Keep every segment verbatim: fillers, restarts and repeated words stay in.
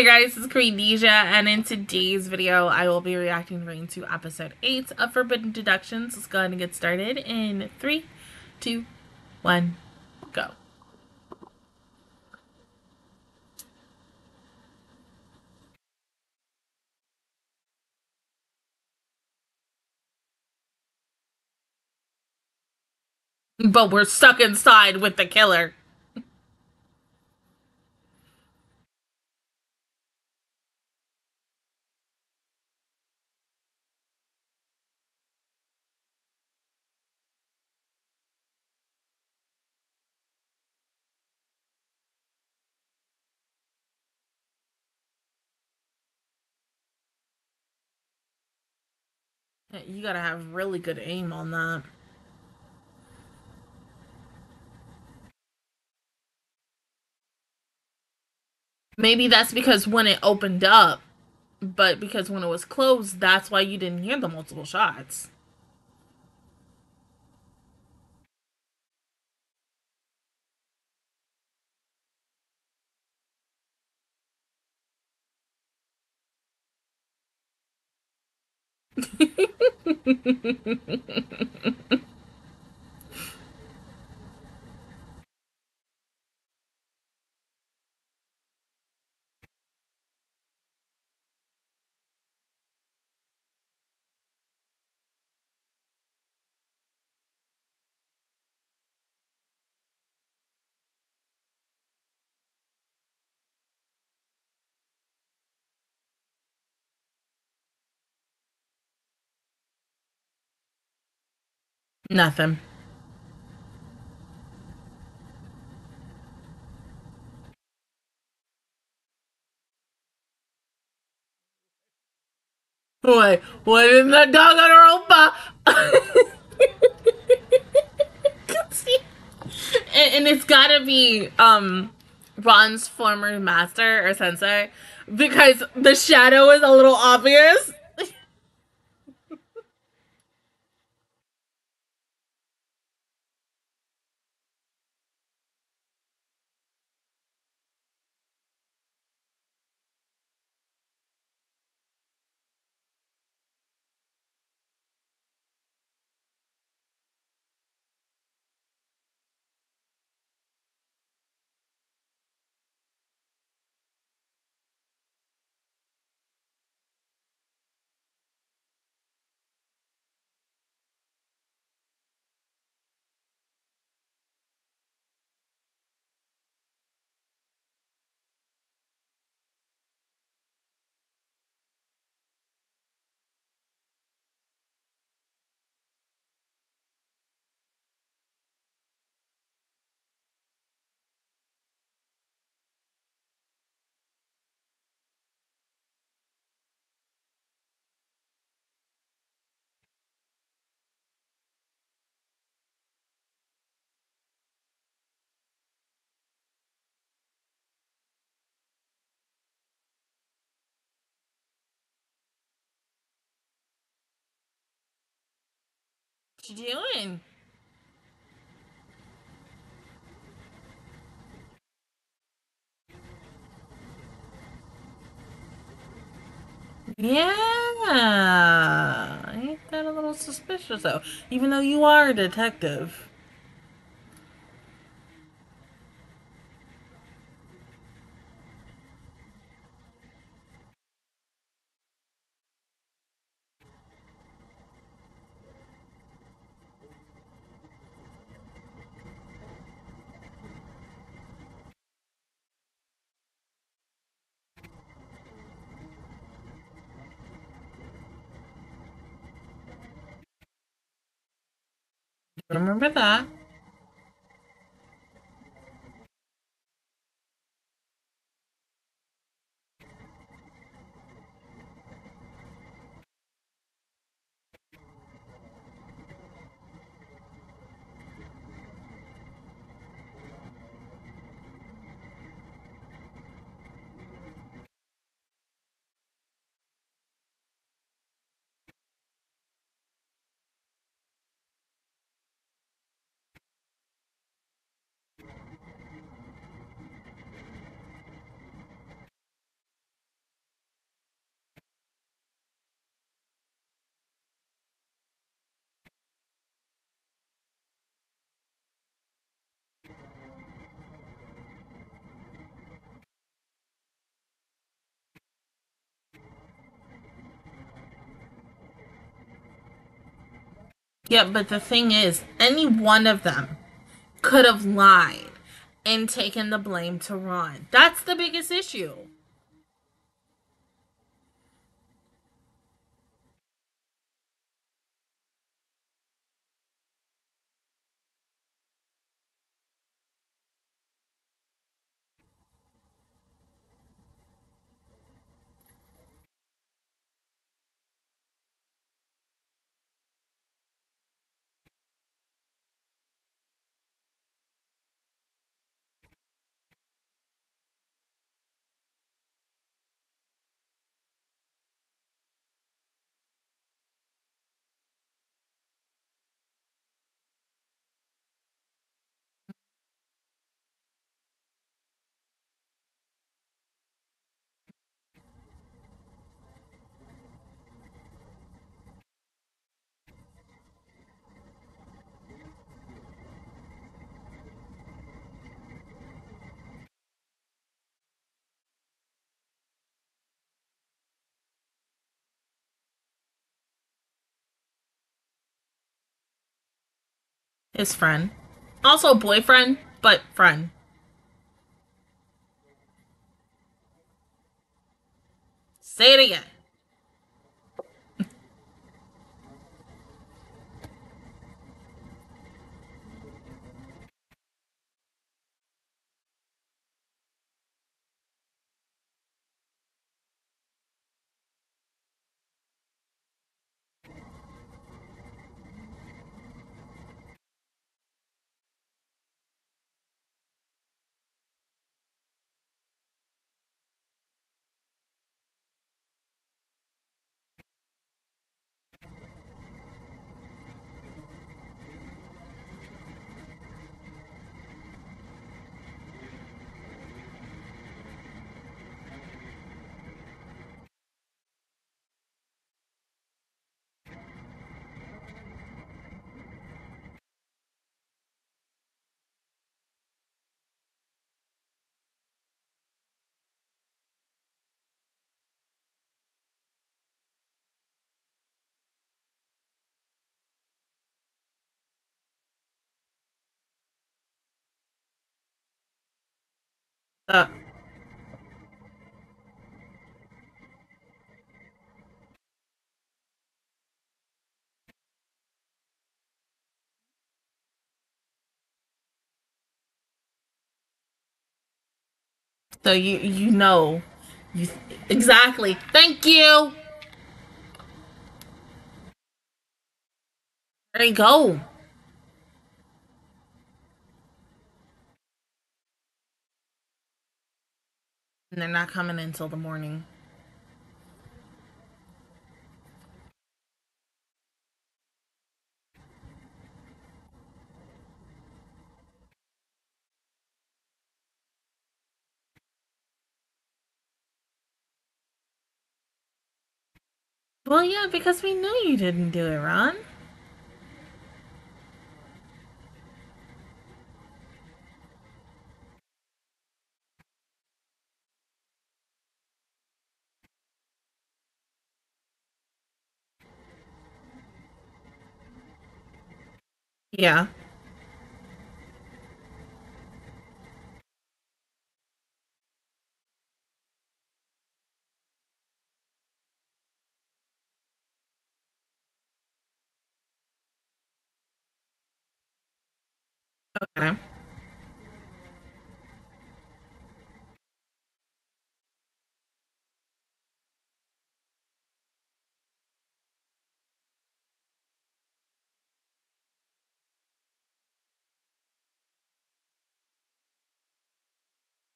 Hey guys, this is Cremesia, and in today's video, I will be reacting to episode eight of Forbidden Deductions. Let's go ahead and get started in three, two, one, go. But we're stuck inside with the killer. You gotta have really good aim on that. Maybe that's because when it opened up, but because when it was closed, that's why you didn't hear the multiple shots. Nothing. What? What in the dog on her own butt? See? And, and it's gotta be um Ron's former master or sensei, because the shadow is a little obvious. What you doing? Yeah, ain't that a little suspicious though? Even though you are a detective. Remember that. Yeah, but the thing is, any one of them could have lied and taken the blame to Ron. That's the biggest issue. His friend. Also boyfriend, but friend. Say it again. Uh. So you you know you exactly. Thank you. There you go. And they're not coming in until the morning. Well, yeah, because we knew you didn't do it, Ron. Yeah. Okay.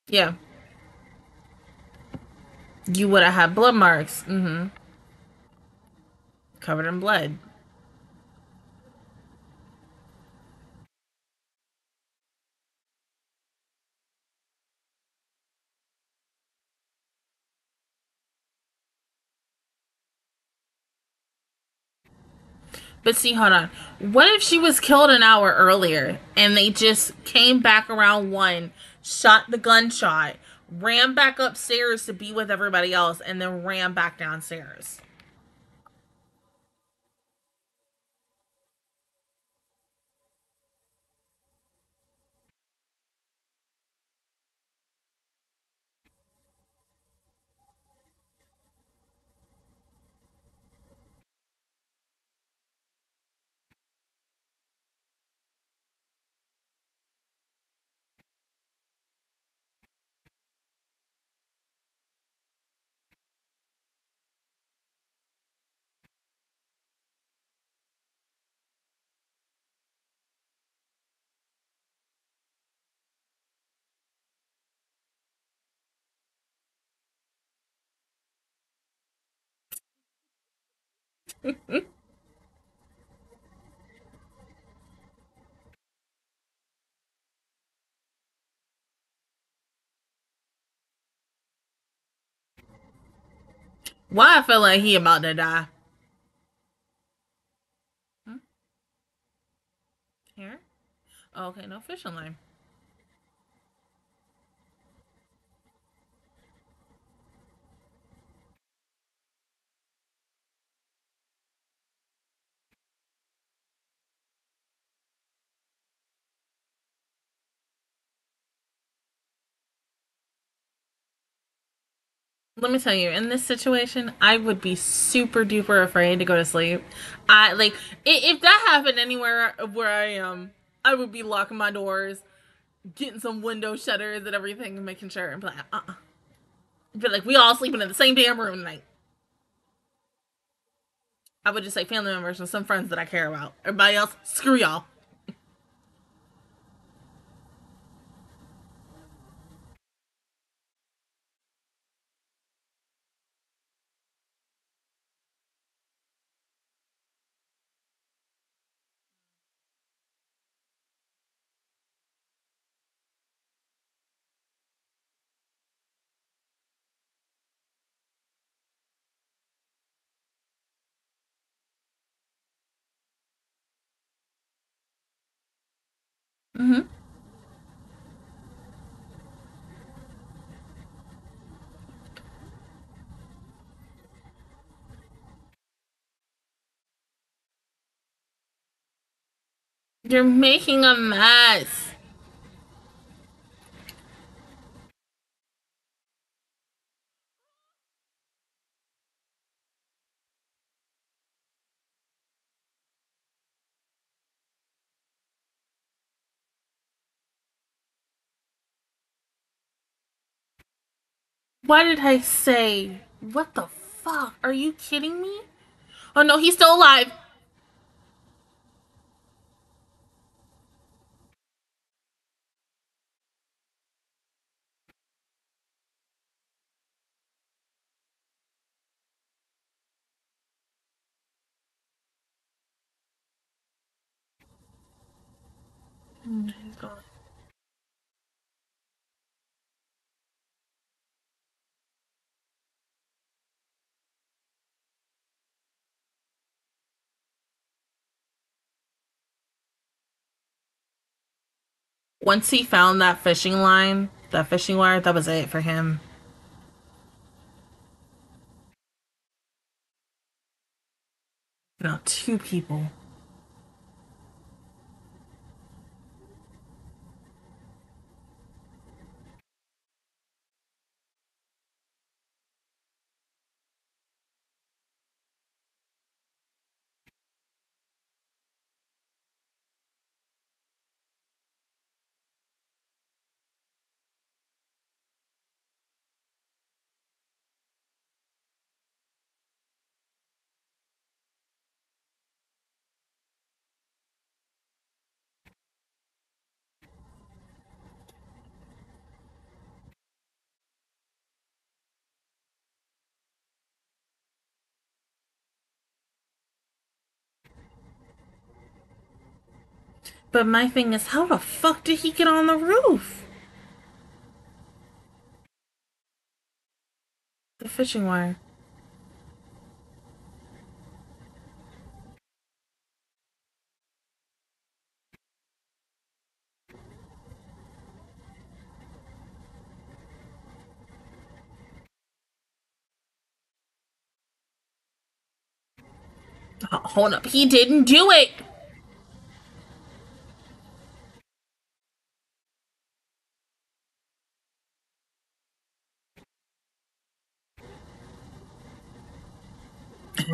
Yeah. You would have had blood marks. Mm-hmm. Covered in blood. But see, hold on. What if she was killed an hour earlier and they just came back around one, shot the gunshot, ran back upstairs to be with everybody else, and then ran back downstairs? Why I feel like he about to die? Hmm? Here? Oh, okay, no fishing line. Let me tell you, in this situation, I would be super duper afraid to go to sleep. I like if, if that happened anywhere where I am, I would be locking my doors, getting some window shutters and everything, and making sure and be like, uh, uh-uh. But like we all sleeping in the same damn room tonight. I would just say family members and some friends that I care about. Everybody else, screw y'all. Mm-hmm. You're making a mess. Why did I say? What the fuck? Are you kidding me? Oh no, he's still alive. Mm, he's gone. Once he found that fishing line, that fishing wire, that was it for him. No, two people. But my thing is, how the fuck did he get on the roof? The fishing wire. Oh, hold up, he didn't do it!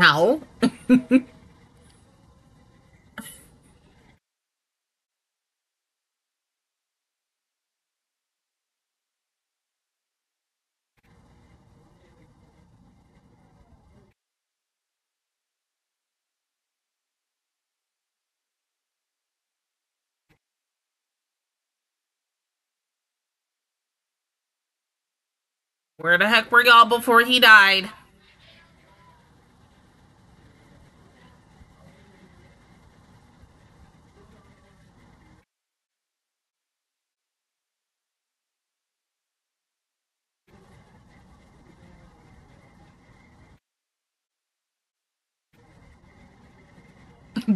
How? Where the heck were y'all before he died?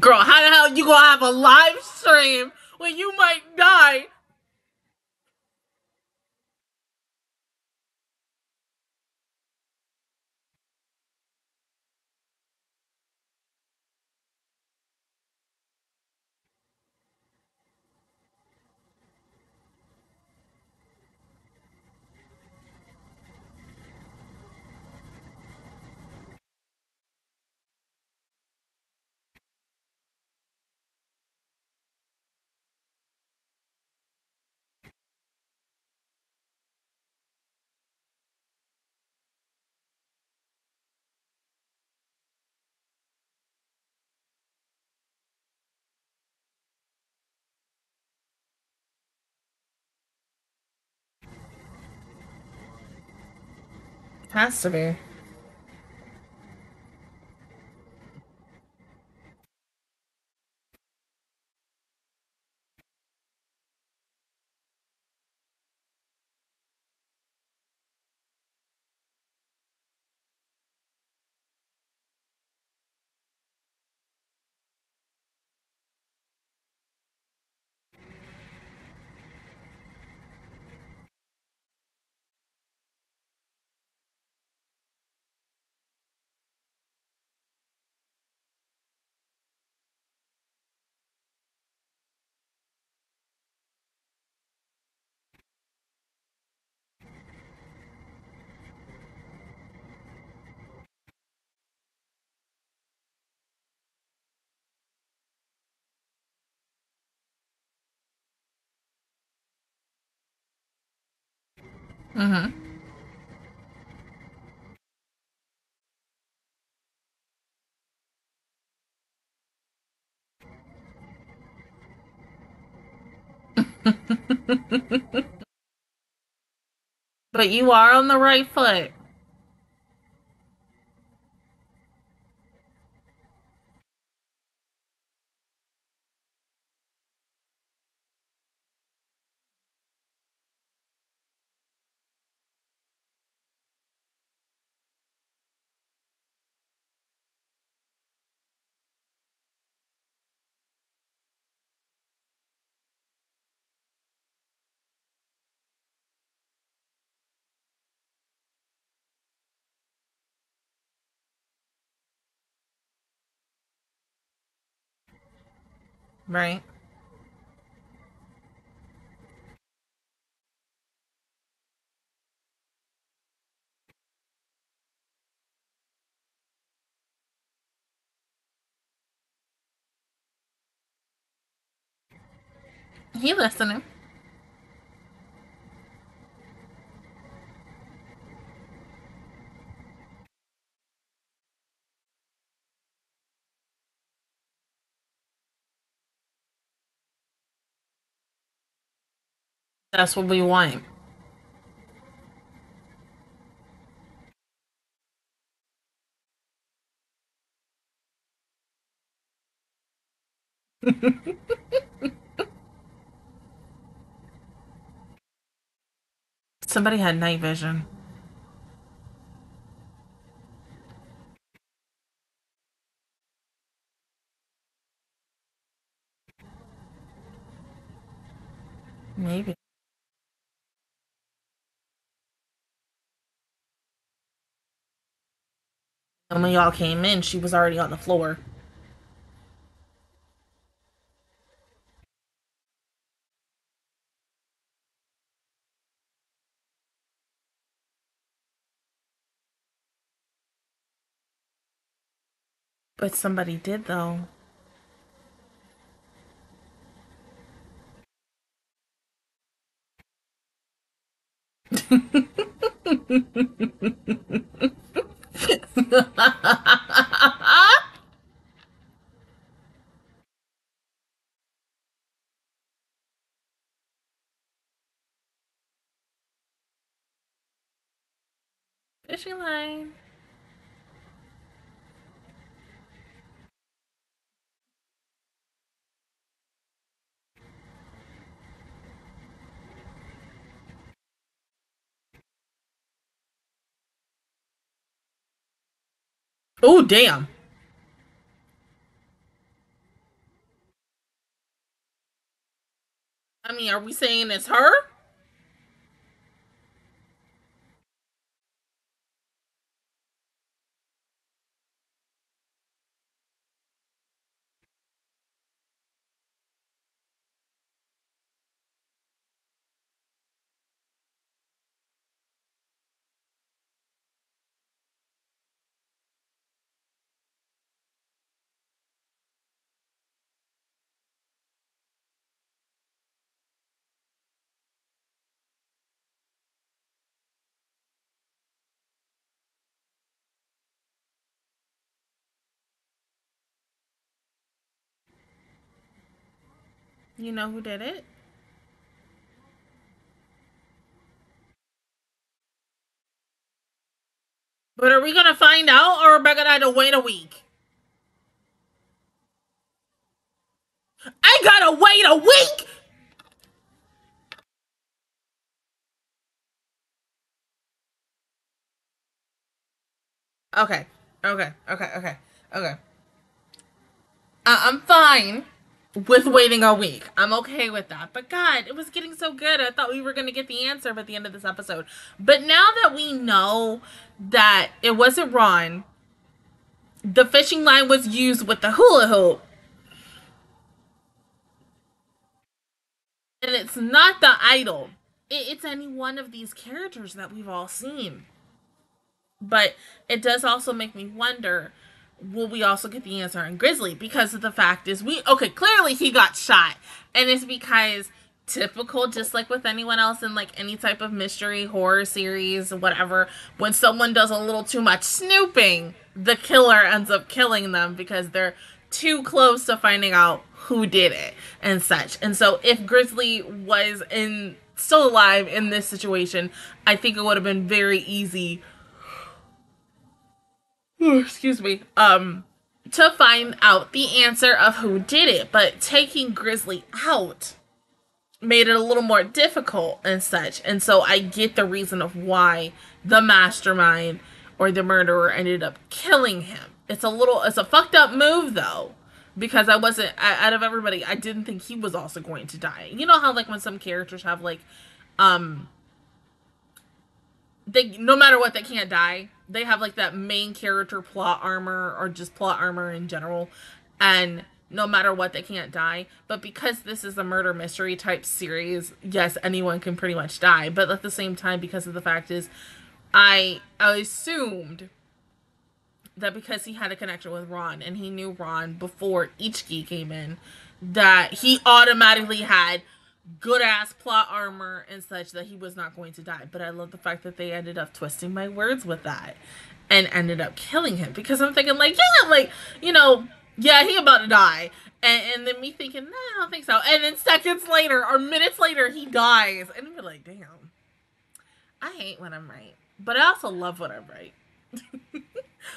Girl, how the hell you gonna have a live stream when you might die? Has to be. Mm-hmm. But you are on the right foot. Right. He listening. That's what we want. Somebody had night vision. Maybe. And when y'all came in, she was already on the floor. But somebody did, though. Fishing line. Oh, damn. I mean, are we saying it's her? You know who did it? But are we gonna find out, or am I gonna have to wait a week? I gotta wait a week? Okay, okay, okay, okay, okay. I I'm fine with waiting a week. I'm okay with that. But God, it was getting so good. I thought we were going to get the answer by the end of this episode. But now that we know that it wasn't Ron, the fishing line was used with the hula hoop, and it's not the idol. It's any one of these characters that we've all seen. But it does also make me wonder, will we also get the answer in Grizzly? Because of the fact is, we, okay, clearly he got shot. And it's because, typical, just like with anyone else in like any type of mystery, horror series, whatever, when someone does a little too much snooping, the killer ends up killing them because they're too close to finding out who did it and such. And so if Grizzly was in still alive in this situation, I think it would have been very easy, excuse me, um, to find out the answer of who did it. But taking Grizzly out made it a little more difficult and such. And so I get the reason of why the mastermind or the murderer ended up killing him. It's a little, it's a fucked up move though, because I wasn't, I, out of everybody, I didn't think he was also going to die. You know how like when some characters have like, um, they, no matter what, they can't die. They have like that main character plot armor, or just plot armor in general, and no matter what, they can't die. But because this is a murder mystery type series, yes, anyone can pretty much die. But at the same time, because of the fact is, I, I assumed that because he had a connection with Ron and he knew Ron before Ichiki came in, that he automatically had good ass plot armor and such, that he was not going to die. But I love the fact that they ended up twisting my words with that and ended up killing him, because I'm thinking like, yeah, like, you know, yeah, he about to die, and, and then me thinking, nah, I don't think so, and then seconds later or minutes later he dies, and I'm like, damn, I hate when I'm right, but I also love when I'm right.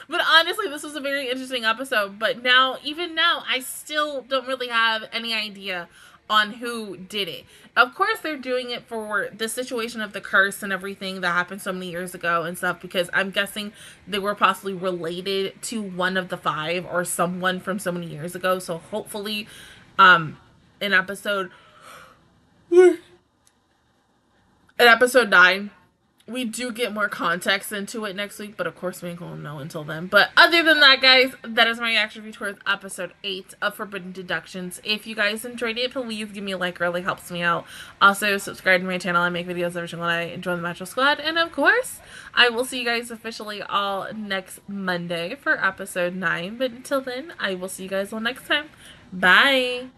But honestly, this was a very interesting episode. But now, even now, I still don't really have any idea on who did it. Of course they're doing it for the situation of the curse and everything that happened so many years ago and stuff, because I'm guessing they were possibly related to one of the five or someone from so many years ago. So hopefully um in episode in episode nine we do get more context into it next week, but of course we ain't gonna know until then. But other than that, guys, that is my reaction review towards episode eight of Forbidden Deductions. If you guys enjoyed it, please give me a like. It really helps me out. Also, subscribe to my channel. I make videos every single night. Join the Metro Squad. And of course, I will see you guys officially all next Monday for episode nine. But until then, I will see you guys all next time. Bye!